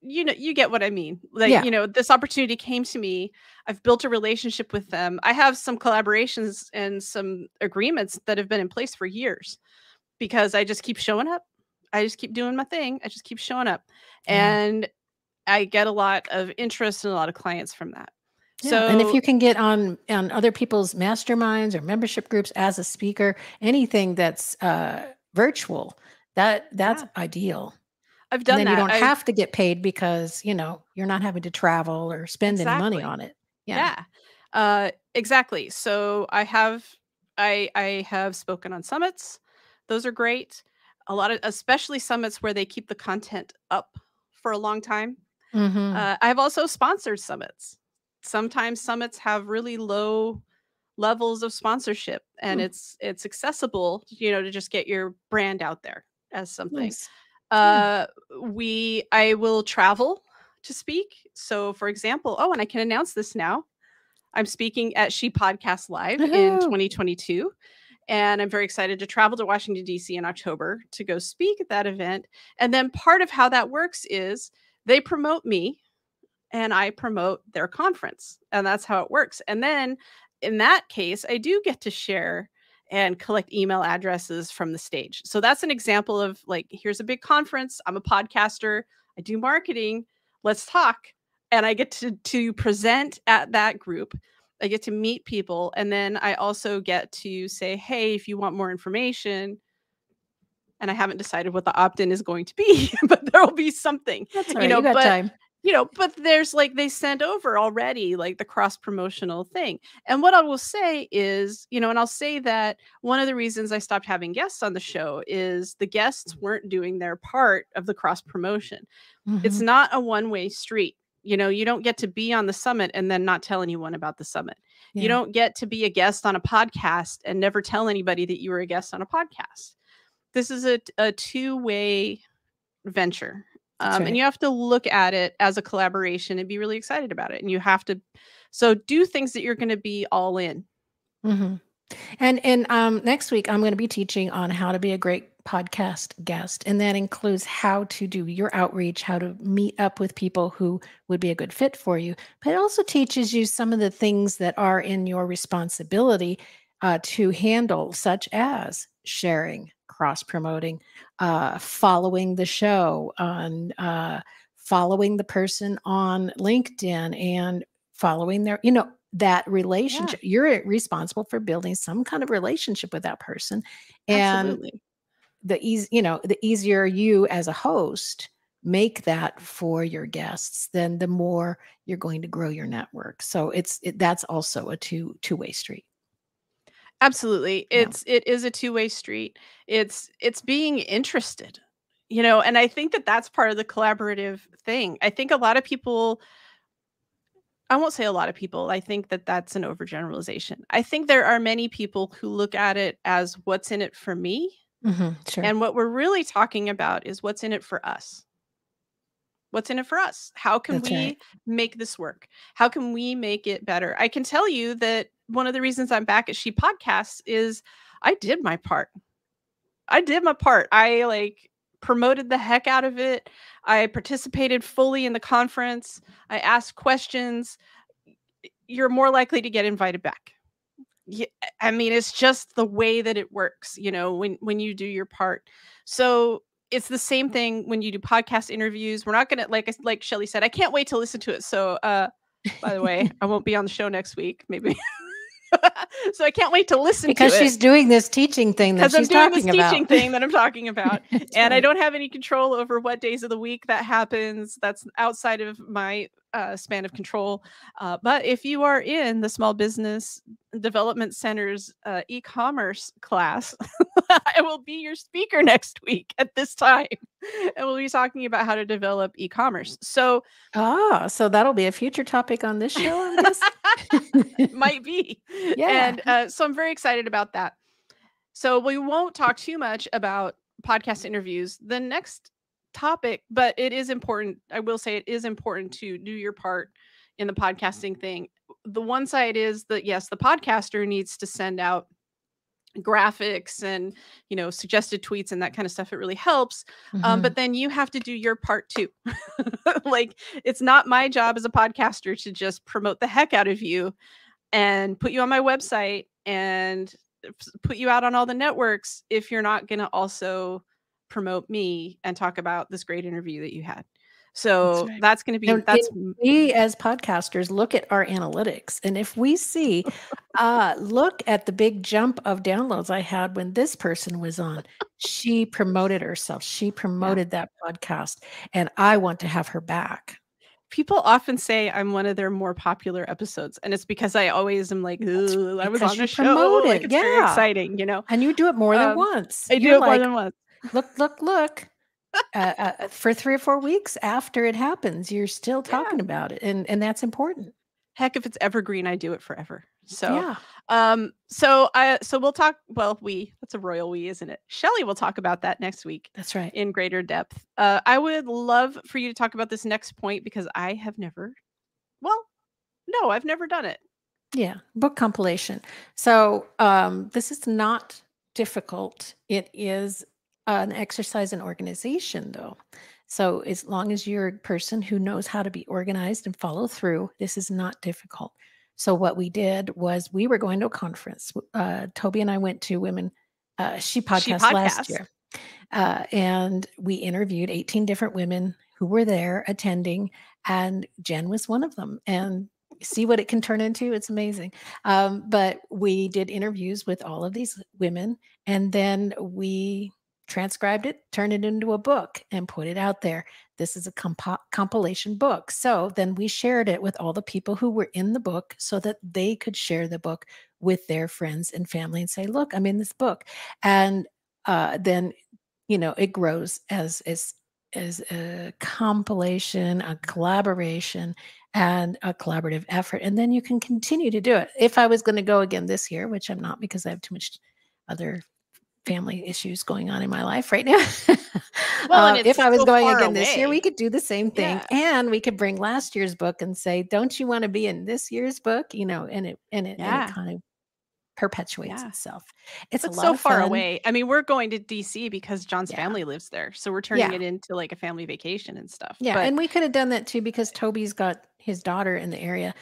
you know, you get what I mean. Like, yeah. you know, this opportunity came to me. I've built a relationship with them. I have some collaborations and some agreements that have been in place for years because I just keep showing up. I just keep doing my thing. I just keep showing up. Yeah. And I get a lot of interest and a lot of clients from that. Yeah. So, and if you can get on on other people's masterminds or membership groups as a speaker, anything that's uh, virtual, that that's yeah. ideal. I've done and then that. You don't I've, have to get paid because you know you're not having to travel or spend exactly. any money on it. Yeah, yeah. Uh, exactly. So I have I I have spoken on summits. Those are great. A lot of especially summits where they keep the content up for a long time. Mm-hmm. uh, I've also sponsored summits. Sometimes summits have really low levels of sponsorship, and mm. it's it's accessible, you know, to just get your brand out there as something. Nice. Uh, mm. We I will travel to speak. So, for example, oh, and I can announce this now. I'm speaking at She Podcast Live Woo-hoo. in twenty twenty-two. And I'm very excited to travel to Washington, D C in October to go speak at that event. And then part of how that works is they promote me and I promote their conference. And that's how it works. And then in that case, I do get to share and collect email addresses from the stage. So that's an example of like, here's a big conference. I'm a podcaster. I do marketing. Let's talk. And I get to, to present at that group. I get to meet people. And then I also get to say, hey, if you want more information, and I haven't decided what the opt-in is going to be, but there'll be something, That's all right, you know, you got but, time. you know, but there's like, they send over already like the cross promotional thing. And what I will say is, you know, and I'll say that one of the reasons I stopped having guests on the show is the guests weren't doing their part of the cross promotion. Mm-hmm. It's not a one-way street. You know, you don't get to be on the summit and then not tell anyone about the summit. Yeah. You don't get to be a guest on a podcast and never tell anybody that you were a guest on a podcast. This is a, a two-way venture. Um, right. And you have to look at it as a collaboration and be really excited about it. And you have to, so do things that you're going to be all in. Mm-hmm. And and um, next week, I'm going to be teaching on how to be a great podcast guest. And that includes how to do your outreach, how to meet up with people who would be a good fit for you. But it also teaches you some of the things that are in your responsibility uh, to handle, such as sharing, cross-promoting, uh, following the show, on uh, following the person on LinkedIn and following their, you know, that relationship. Yeah. You're responsible for building some kind of relationship with that person. And Absolutely. the easy, you know, the easier you as a host make that for your guests, then the more you're going to grow your network. So it's, it, that's also a two, two-way street. Absolutely. It's, yeah. it is a two-way street. It's, it's being interested, you know, and I think that that's part of the collaborative thing. I think a lot of people, I won't say a lot of people. I think that that's an overgeneralization. I think there are many people who look at it as what's in it for me. Mm-hmm, sure. And what we're really talking about is what's in it for us. What's in it for us? How can that's we right. make this work? How can we make it better? I can tell you that one of the reasons I'm back at She Podcasts is I did my part. I did my part. I like promoted the heck out of it. I participated fully in the conference. I asked questions. You're more likely to get invited back. Yeah, I mean, it's just the way that it works, you know, when, when you do your part. So it's the same thing when you do podcast interviews. We're not going to, like, like Shelley said, I can't wait to listen to it. So, uh, by the way, I won't be on the show next week, maybe. So I can't wait to listen because to it. Because she's doing this teaching thing that she's talking about. Because I'm doing this teaching thing that I'm talking about. And right. I don't have any control over what days of the week that happens. That's outside of my uh, span of control. Uh, but if you are in the Small Business Development Center's uh, e-commerce class, I will be your speaker next week at this time. And we'll be talking about how to develop e-commerce. So, ah, so that'll be a future topic on this show. On this? Might be. Yeah. And uh, so I'm very excited about that. So we won't talk too much about podcast interviews. The next topic, but it is important. I will say it is important to do your part in the podcasting thing. The one side is that, yes, the podcaster needs to send out graphics and, you know, suggested tweets and that kind of stuff. It really helps. Mm-hmm. Um, but then you have to do your part too. Like, it's not my job as a podcaster to just promote the heck out of you and put you on my website and put you out on all the networks if you're not going to also promote me and talk about this great interview that you had. So that's, right. that's going to be, and that's we as podcasters look at our analytics. And if we see, uh, look at the big jump of downloads I had when this person was on, she promoted herself. She promoted yeah. that podcast, and I want to have her back. People often say I'm one of their more popular episodes. And it's because I always am like, ooh, I was on the show. Like, it's yeah. very exciting, you know? And you do it more than um, once. I do You're it like, more than once. Look, look, look. uh, uh, for three or four weeks after it happens, you're still talking yeah. about it. And, and that's important. Heck, if it's evergreen, I do it forever. So, yeah. um, so I, so we'll talk, well, we, that's a royal we, isn't it? Shelley will talk about that next week. That's right. In greater depth. Uh, I would love for you to talk about this next point because I have never, well, no, I've never done it. Yeah. Book compilation. So, um, this is not difficult. It is an exercise in organization, though. So as long as you're a person who knows how to be organized and follow through, this is not difficult. So what we did was we were going to a conference. Uh, Toby and I went to Women uh, She Podcast, she podcast. last year. Uh, and we interviewed eighteen different women who were there attending. And Jen was one of them. And see what it can turn into. It's amazing. Um, but we did interviews with all of these women. And then we transcribed it, turned it into a book, and put it out there. This is a comp compilation book. So then we shared it with all the people who were in the book so that they could share the book with their friends and family and say, look, I'm in this book. And uh, then, you know, it grows as, as, as a compilation, a collaboration, and a collaborative effort. And then you can continue to do it. If I was going to go again this year, which I'm not because I have too much other family issues going on in my life right now. Well, um, if I was so going again away. this year, we could do the same thing. Yeah. And we could bring last year's book and say, don't you want to be in this year's book? You know, and it, and it, yeah. and it kind of perpetuates yeah. itself. It's but a lot so of far fun. away. I mean, we're going to D C because John's yeah. family lives there. So we're turning yeah. it into like a family vacation and stuff. Yeah. But and we could have done that too, because Toby's got his daughter in the area.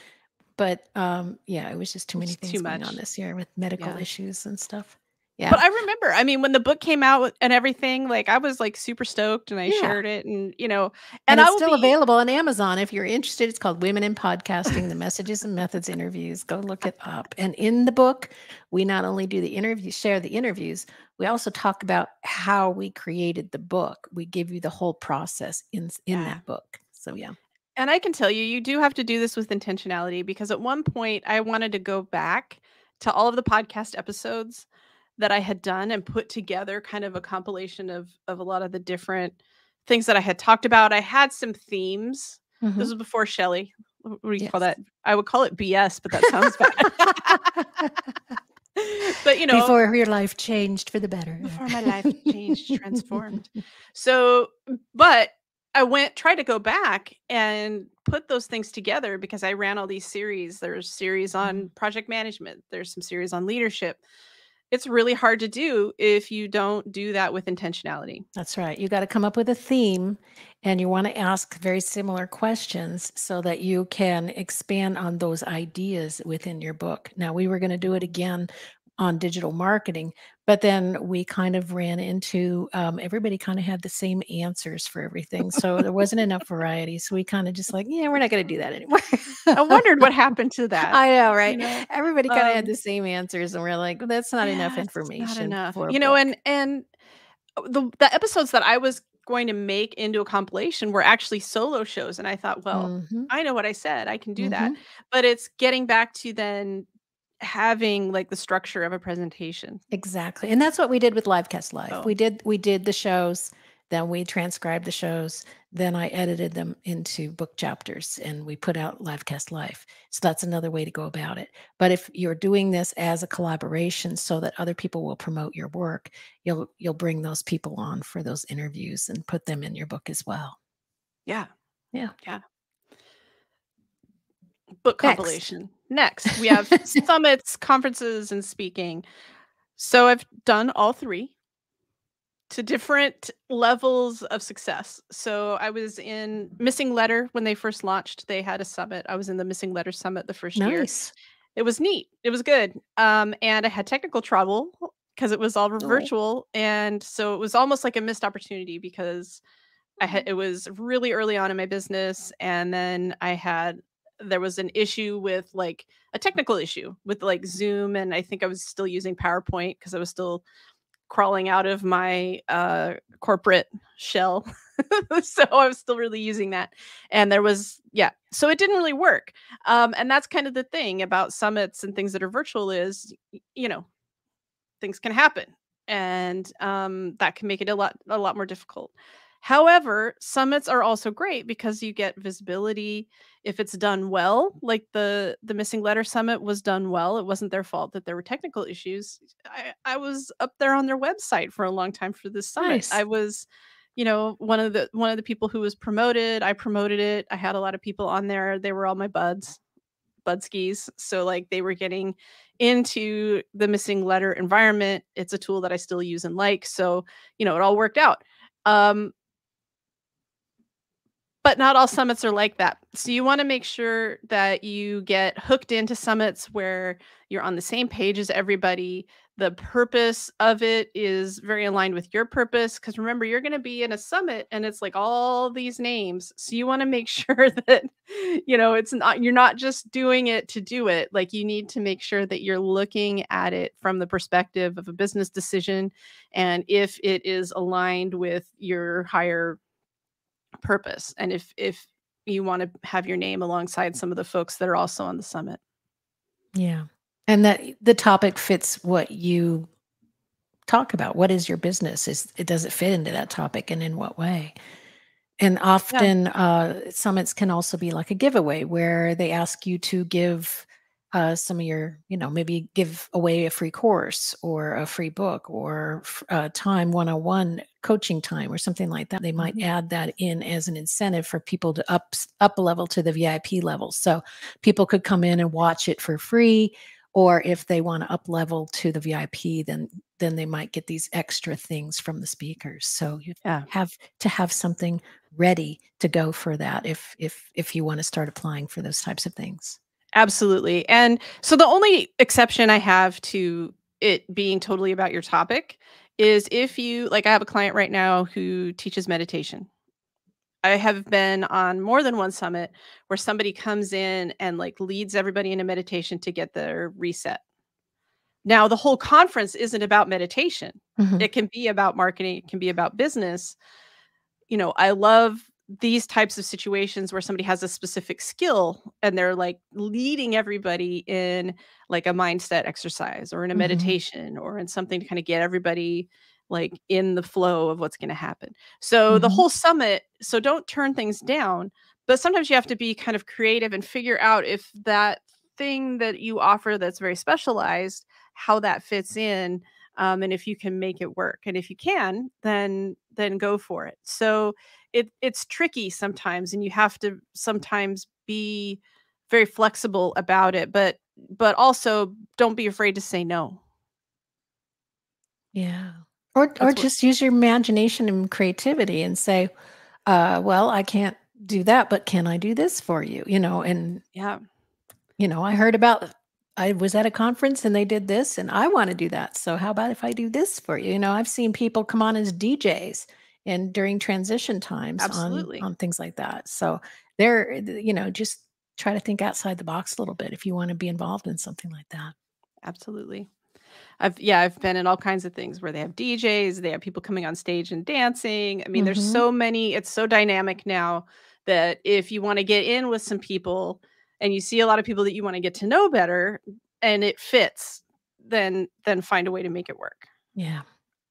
But um, yeah, it was just too many things too going much. on this year with medical yeah. issues and stuff. Yeah. But I remember, I mean, when the book came out and everything, like I was like super stoked and I yeah. shared it and, you know, and, and it's I still be... available on Amazon. If you're interested, it's called Women in Podcasting, the Messages and Methods Interviews. Go look it up. And in the book, we not only do the interviews, share the interviews, we also talk about how we created the book. We give you the whole process in, in yeah. that book. So, yeah. And I can tell you, you do have to do this with intentionality because at one point I wanted to go back to all of the podcast episodes that I had done and put together kind of a compilation of, of a lot of the different things that I had talked about. I had some themes. Mm-hmm. This was before Shelley. What do you yes. call that? I would call it B S, but that sounds bad. But you know, before your life changed for the better. Before my life changed, transformed. So, but I went, tried to go back and put those things together because I ran all these series. There's series on project management. There's some series on leadership. It's really hard to do if you don't do that with intentionality. That's right. You got to come up with a theme and you want to ask very similar questions so that you can expand on those ideas within your book. Now, we were going to do it again on digital marketing, but then we kind of ran into, um, everybody kind of had the same answers for everything. So there wasn't enough variety. So we kind of just like, yeah, we're not going to do that anymore. I wondered what happened to that. I know, right? You know? Everybody kind of um, had the same answers and we're like, well, that's not yeah, enough information. Not enough. You know, and, and the, the episodes that I was going to make into a compilation were actually solo shows. And I thought, well, mm-hmm. I know what I said, I can do mm-hmm. that. But it's getting back to then having like the structure of a presentation. Exactly. And that's what we did with Livecast Life. Oh. We did, we did the shows, then we transcribed the shows, then I edited them into book chapters and we put out Livecast Life. So that's another way to go about it. But if you're doing this as a collaboration so that other people will promote your work, you'll, you'll bring those people on for those interviews and put them in your book as well. Yeah. Yeah. Yeah. Book compilation. Next, Next we have summits, conferences, and speaking. So I've done all three to different levels of success. So I was in Missing Letter when they first launched. They had a summit. I was in the Missing Letter Summit the first nice. year. It was neat. It was good. Um, and I had technical trouble because it was all oh. virtual. And so it was almost like a missed opportunity because I had, it was really early on in my business. And then I had there was an issue with like a technical issue with like Zoom. And I think I was still using PowerPoint because I was still crawling out of my uh, corporate shell. So I was still really using that. And there was, yeah, so it didn't really work. Um, and that's kind of the thing about summits and things that are virtual is, you know, things can happen and um, that can make it a lot, a lot more difficult. However, summits are also great because you get visibility if it's done well, like the, the Missing Letter Summit was done well. It wasn't their fault that there were technical issues. I, I was up there on their website for a long time for this summit. Nice. I was, you know, one of the, one of the people who was promoted. I promoted it. I had a lot of people on there. They were all my buds, budskis. So like they were getting into the Missing Letter environment. It's a tool that I still use and like, so, you know, it all worked out. Um, But not all summits are like that. So you want to make sure that you get hooked into summits where you're on the same page as everybody. The purpose of it is very aligned with your purpose. Because remember, you're going to be in a summit and it's like all these names. So you want to make sure that, you know, it's not, you're not just doing it to do it. Like you need to make sure that you're looking at it from the perspective of a business decision. And if it is aligned with your higher purpose. And if, if you want to have your name alongside some of the folks that are also on the summit. Yeah. And that the topic fits what you talk about. What is your business? Is it, does it fit into that topic and in what way? And often yeah. uh, summits can also be like a giveaway where they ask you to give uh, some of your, you know, maybe give away a free course or a free book or uh, time one-on-one coaching time or something like that. They might mm-hmm. add that in as an incentive for people to up, up level to the V I P level. So people could come in and watch it for free, or if they want to up level to the V I P, then, then they might get these extra things from the speakers. So you yeah. have to have something ready to go for that if, if, if you want to start applying for those types of things. Absolutely. And so the only exception I have to it being totally about your topic is if you, like I have a client right now who teaches meditation. I have been on more than one summit where somebody comes in and like leads everybody into meditation to get their reset. Now the whole conference isn't about meditation. Mm-hmm. It can be about marketing. It can be about business. You know, I love these types of situations where somebody has a specific skill and they're like leading everybody in like a mindset exercise or in a mm-hmm. meditation or in something to kind of get everybody like in the flow of what's going to happen. So mm-hmm. the whole summit, so don't turn things down, But sometimes you have to be kind of creative and figure out if that thing that you offer that's very specialized, how that fits in, um, and if you can make it work. And if you can, then then go for it. So it it's tricky sometimes, and you have to sometimes be very flexible about it, but but also don't be afraid to say no. Yeah. Or that's or just use your imagination and creativity and say, uh, well, I can't do that, but can I do this for you? You know, and yeah, you know, I heard about, I was at a conference and they did this and I want to do that. So how about if I do this for you? You know, I've seen people come on as D Js and during transition times on, on things like that. So they're, you know, just try to think outside the box a little bit if you want to be involved in something like that. Absolutely. I've, yeah, I've been in all kinds of things where they have D Js, they have people coming on stage and dancing. I mean, mm-hmm. there's so many, it's so dynamic now that if you want to get in with some people and you see a lot of people that you want to get to know better and it fits, then, then find a way to make it work. Yeah.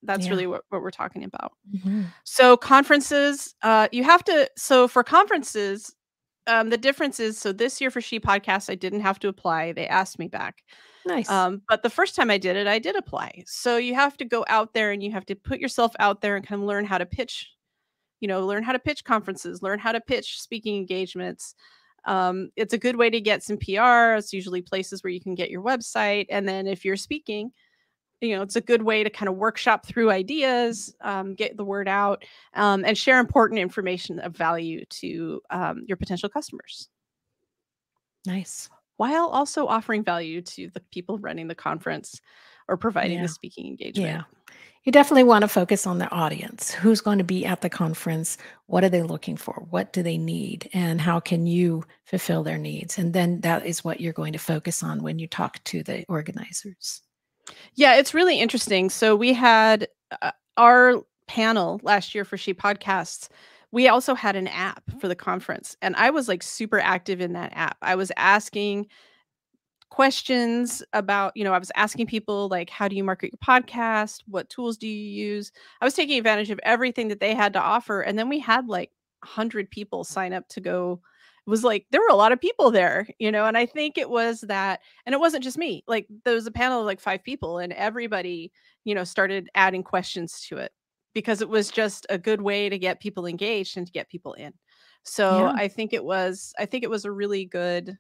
That's yeah. really what, what we're talking about. Mm-hmm. So conferences, uh, you have to, so for conferences, Um, the difference is, so this year for She Podcast, I didn't have to apply. They asked me back. Nice. Um, but the first time I did it, I did apply. So you have to go out there and you have to put yourself out there and kind of learn how to pitch, you know, learn how to pitch conferences, learn how to pitch speaking engagements. Um, it's a good way to get some P R. It's usually places where you can get your website. And then if you're speaking, you know, it's a good way to kind of workshop through ideas, um, get the word out, um, and share important information of value to um, your potential customers. Nice. While also offering value to the people running the conference or providing yeah. the speaking engagement. Yeah. You definitely want to focus on the audience. Who's going to be at the conference? What are they looking for? What do they need? And how can you fulfill their needs? And then that is what you're going to focus on when you talk to the organizers. Yeah, it's really interesting. So we had uh, our panel last year for She Podcasts. We also had an app for the conference, and I was like super active in that app. I was asking questions about, you know, I was asking people like, how do you market your podcast? What tools do you use? I was taking advantage of everything that they had to offer. And then we had like a hundred people sign up to go. Was like, there were a lot of people there, you know, and I think it was that, and it wasn't just me, like there was a panel of like five people and everybody, you know, started adding questions to it because it was just a good way to get people engaged and to get people in. So yeah. I think it was, I think it was a really good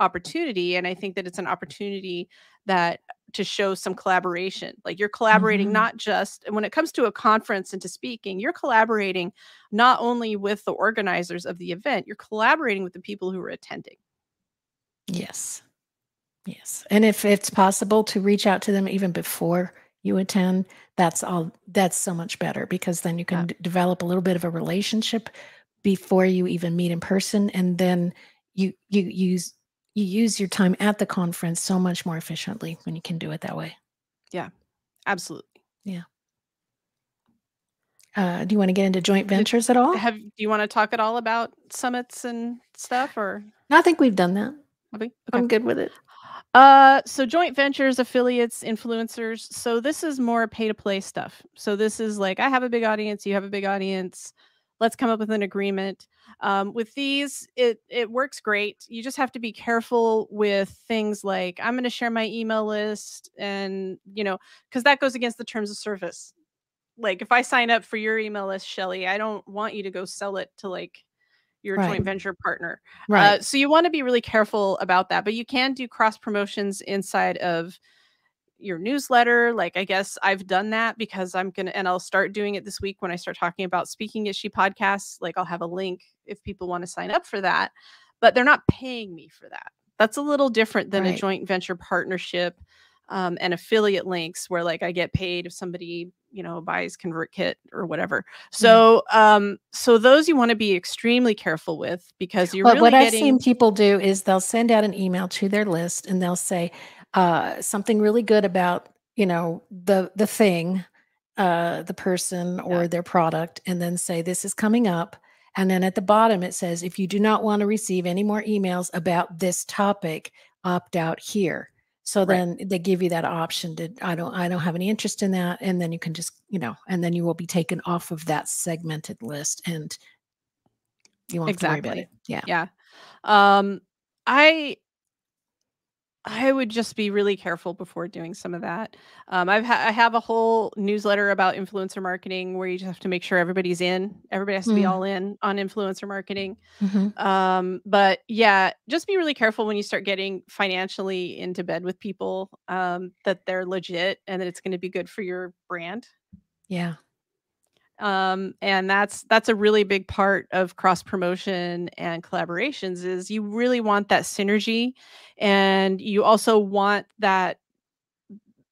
opportunity. And I think that it's an opportunity that to show some collaboration, like you're collaborating, mm-hmm. not just, and when it comes to a conference and to speaking, you're collaborating not only with the organizers of the event, you're collaborating with the people who are attending. Yes. Yes. And if it's possible to reach out to them even before you attend, that's all, that's so much better because then you can yeah. d- develop a little bit of a relationship before you even meet in person. And then you, you use, you use your time at the conference so much more efficiently when you can do it that way. Yeah, absolutely. Yeah. Uh, do you want to get into joint ventures Did, at all? Have do you want to talk at all about summits and stuff? Or no, I think we've done that. Okay. I'm good with it. Uh, so joint ventures, affiliates, influencers. So this is more pay-to-play stuff. So this is like, I have a big audience, you have a big audience. Let's come up with an agreement. Um, with these, it it works great. You just have to be careful with things like, I'm going to share my email list and, you know, because that goes against the terms of service. Like if I sign up for your email list, Shelley, I don't want you to go sell it to like your right. joint venture partner. Right. Uh, so you want to be really careful about that, but you can do cross promotions inside of your newsletter. Like, I guess I've done that because I'm going to, and I'll start doing it this week when I start talking about speaking at She Podcasts. Like I'll have a link if people want to sign up for that, but they're not paying me for that. That's a little different than right. a joint venture partnership um, and affiliate links where like I get paid if somebody, you know, buys ConvertKit or whatever. So, mm-hmm. um, so those you want to be extremely careful with because you're well, really what getting- What I've seen people do is they'll send out an email to their list and they'll say, Uh, something really good about, you know, the, the thing, uh, the person or yeah. their product, and then say, this is coming up. And then at the bottom, it says, if you do not want to receive any more emails about this topic, opt out here. So right. then they give you that option to, I don't, I don't have any interest in that. And then you can just, you know, and then you will be taken off of that segmented list and You won't exactly. have to worry about it. Yeah. Yeah. Um, I, I would just be really careful before doing some of that. Um, I've ha I have a whole newsletter about influencer marketing where you just have to make sure everybody's in. Everybody has to mm-hmm. be all in on influencer marketing. Mm-hmm. Um, but yeah, just be really careful when you start getting financially into bed with people, um, that they're legit and that it's going to be good for your brand. Yeah. Um, and that's, that's a really big part of cross promotion and collaborations is you really want that synergy. And you also want that,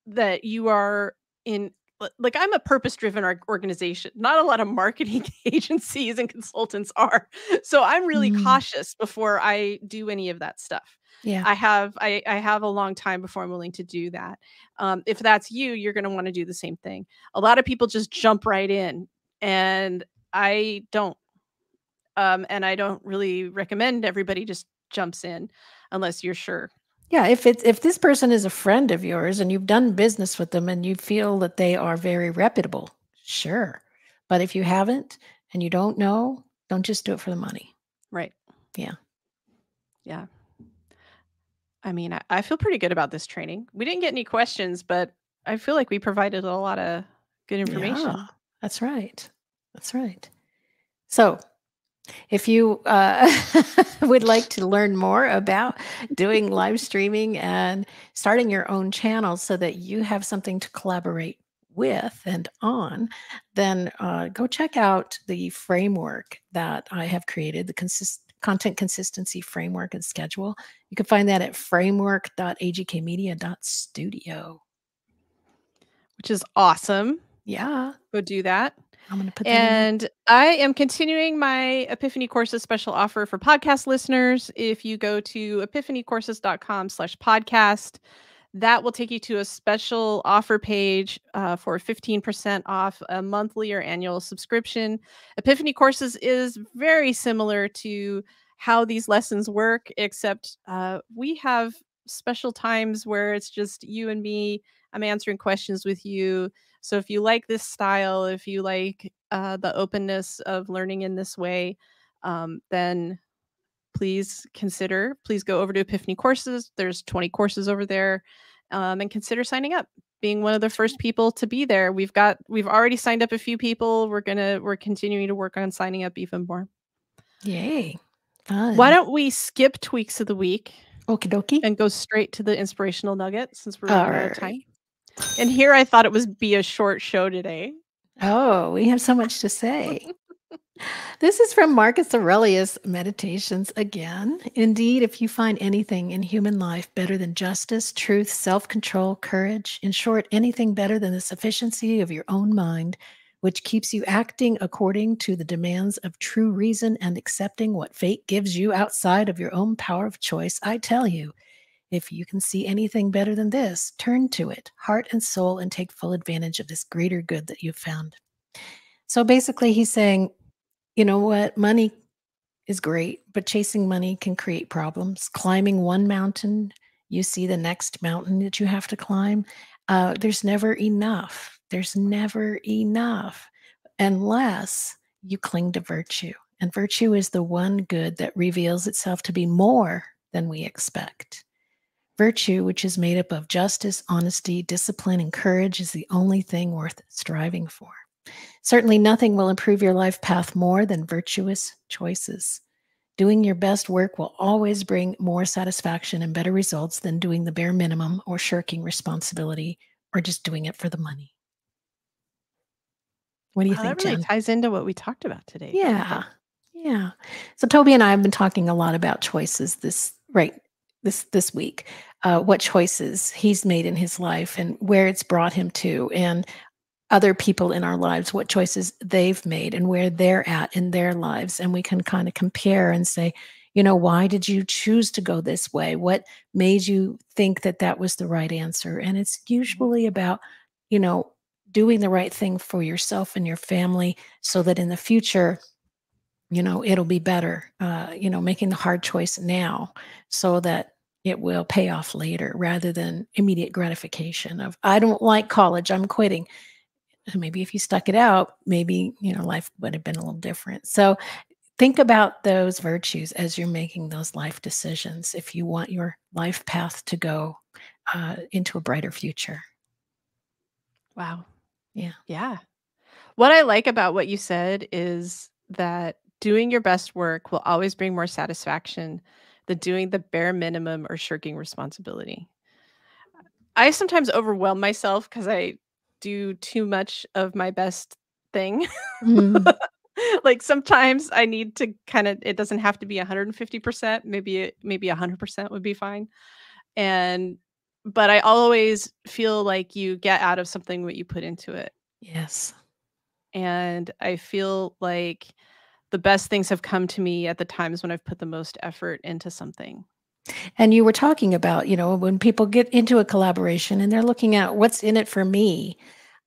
that you are in, like, I'm a purpose driven organization. Not a lot of marketing agencies and consultants are. So I'm really mm. cautious before I do any of that stuff. Yeah. I have, I, I have a long time before I'm willing to do that. Um, if that's you, you're going to want to do the same thing. A lot of people just jump right in. And I don't, um, and I don't really recommend everybody just jumps in unless you're sure. Yeah. If it's, if this person is a friend of yours and you've done business with them and you feel that they are very reputable, sure. But if you haven't and you don't know, don't just do it for the money. Right. Yeah. Yeah. I mean, I, I feel pretty good about this training. We didn't get any questions, but I feel like we provided a lot of good information. Yeah. That's right. That's right. So if you uh, would like to learn more about doing live streaming and starting your own channel so that you have something to collaborate with and on, then uh, go check out the framework that I have created, the consist content consistency framework and schedule. You can find that at framework dot a g k media dot studio. Which is awesome. Yeah. Go do that. I'm going to put that And in. I am continuing my Epiphany Courses special offer for podcast listeners. If you go to epiphany courses dot com slash podcast, that will take you to a special offer page uh, for fifteen percent off a monthly or annual subscription. Epiphany Courses is very similar to how these lessons work, except uh, we have special times where it's just you and me. I'm answering questions with you. So if you like this style, if you like uh, the openness of learning in this way, um, then please consider, please go over to Epiphany Courses. There's twenty courses over there, um, and consider signing up, being one of the first people to be there. We've got, we've already signed up a few people. We're going to, we're continuing to work on signing up even more. Yay. Fun. Why don't we skip tweaks of the week? Okie dokie. And go straight to the inspirational nugget since we're running out of time. And here I thought it was be a short show today. Oh, we have so much to say. This is from Marcus Aurelius Meditations again. Indeed, if you find anything in human life better than justice, truth, self-control, courage, in short, anything better than the sufficiency of your own mind, which keeps you acting according to the demands of true reason and accepting what fate gives you outside of your own power of choice, I tell you, if you can see anything better than this, turn to it, heart and soul, and take full advantage of this greater good that you've found. So basically he's saying, you know what, money is great, but chasing money can create problems. Climbing one mountain, you see the next mountain that you have to climb. Uh, there's never enough. There's never enough unless you cling to virtue. And virtue is the one good that reveals itself to be more than we expect. Virtue, which is made up of justice, honesty, discipline, and courage, is the only thing worth striving for. Certainly nothing will improve your life path more than virtuous choices. Doing your best work will always bring more satisfaction and better results than doing the bare minimum or shirking responsibility or just doing it for the money. What do you wow, think, that really Jen? Ties into what we talked about today. Yeah. Yeah. So Toby and I have been talking a lot about choices this right This, this week, uh, what choices he's made in his life and where it's brought him to, and other people in our lives, what choices they've made and where they're at in their lives. And we can kind of compare and say, you know, why did you choose to go this way? What made you think that that was the right answer? And it's usually about, you know, doing the right thing for yourself and your family so that in the future, you know, it'll be better, uh, you know, making the hard choice now so that it will pay off later rather than immediate gratification of, I don't like college, I'm quitting. Maybe if you stuck it out, maybe, you know, life would have been a little different. So think about those virtues as you're making those life decisions if you want your life path to go uh, into a brighter future. Wow. Yeah. Yeah. What I like about what you said is that doing your best work will always bring more satisfaction than doing the bare minimum or shirking responsibility. I sometimes overwhelm myself because I do too much of my best thing. Mm-hmm. Like sometimes I need to kind of, it doesn't have to be one hundred fifty percent. Maybe, maybe one hundred percent would be fine. And, but I always feel like you get out of something what you put into it. Yes. And I feel like the best things have come to me at the times when I've put the most effort into something. And you were talking about, you know, when people get into a collaboration and they're looking at what's in it for me,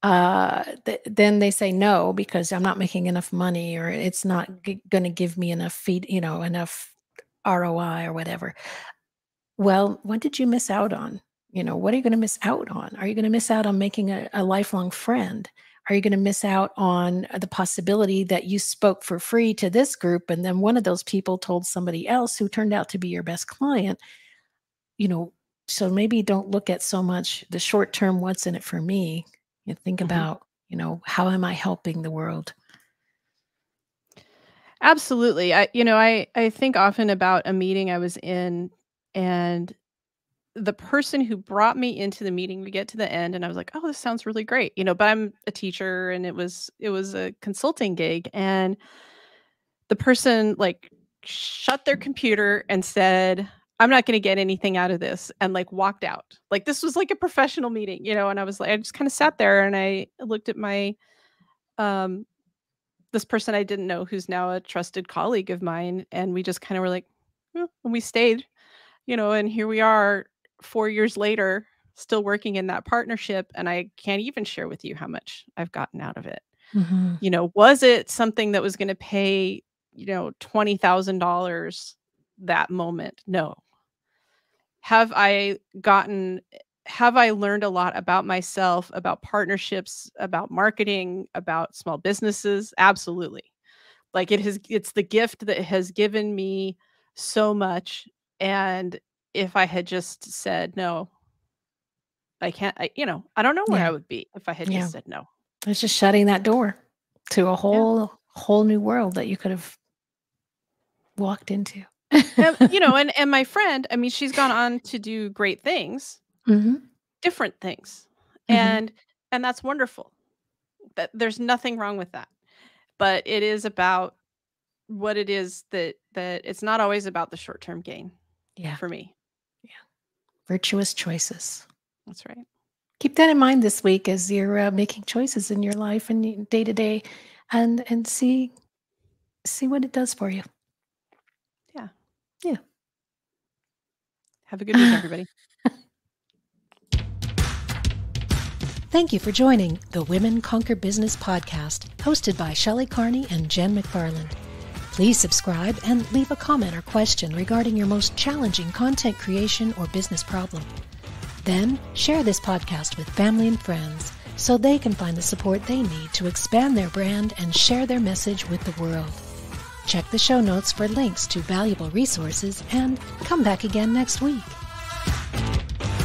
uh, th then they say no, because I'm not making enough money, or it's not going to give me enough feed, you know, enough R O I or whatever. Well, what did you miss out on? You know, what are you going to miss out on? Are you going to miss out on making a, a lifelong friend? Are you going to miss out on the possibility that you spoke for free to this group, and then one of those people told somebody else who turned out to be your best client? You know, so maybe don't look at so much the short term, what's in it for me, and think mm-hmm. about, you know, how am I helping the world? Absolutely. I, you know, I, I think often about a meeting I was in, and the person who brought me into the meeting, we get to the end and I was like, oh, this sounds really great. You know, but I'm a teacher, and it was, it was a consulting gig, and the person like shut their computer and said, I'm not going to get anything out of this, and like walked out. Like this was like a professional meeting, you know, and I was like, I just kind of sat there and I looked at my, um, this person I didn't know, who's now a trusted colleague of mine. And we just kind of were like, eh, and we stayed, you know, and here we are, four years later, still working in that partnership. And I can't even share with you how much I've gotten out of it. Mm-hmm. You know, was it something that was going to pay, you know, twenty thousand dollars that moment? No. Have I gotten, have I learned a lot about myself, about partnerships, about marketing, about small businesses? Absolutely. Like it has, it's the gift that has given me so much. And if I had just said, no, I can't, I, you know, I don't know where yeah. I would be if I had yeah. just said no. It's just shutting that door to a whole, yeah. whole new world that you could have walked into. And, you know, and, and my friend, I mean, she's gone on to do great things, mm-hmm. different things. Mm-hmm. And, and that's wonderful. That there's nothing wrong with that, but it is about what it is that, that it's not always about the short-term gain yeah. for me. Virtuous choices. That's right. Keep that in mind this week as you're uh, making choices in your life and day to day, and and see see what it does for you. Yeah. Yeah. Have a good week, everybody. Thank you for joining the Women Conquer Business podcast, hosted by Shelley Carney and Jen McFarland. Please subscribe and leave a comment or question regarding your most challenging content creation or business problem. Then share this podcast with family and friends so they can find the support they need to expand their brand and share their message with the world. Check the show notes for links to valuable resources, and come back again next week.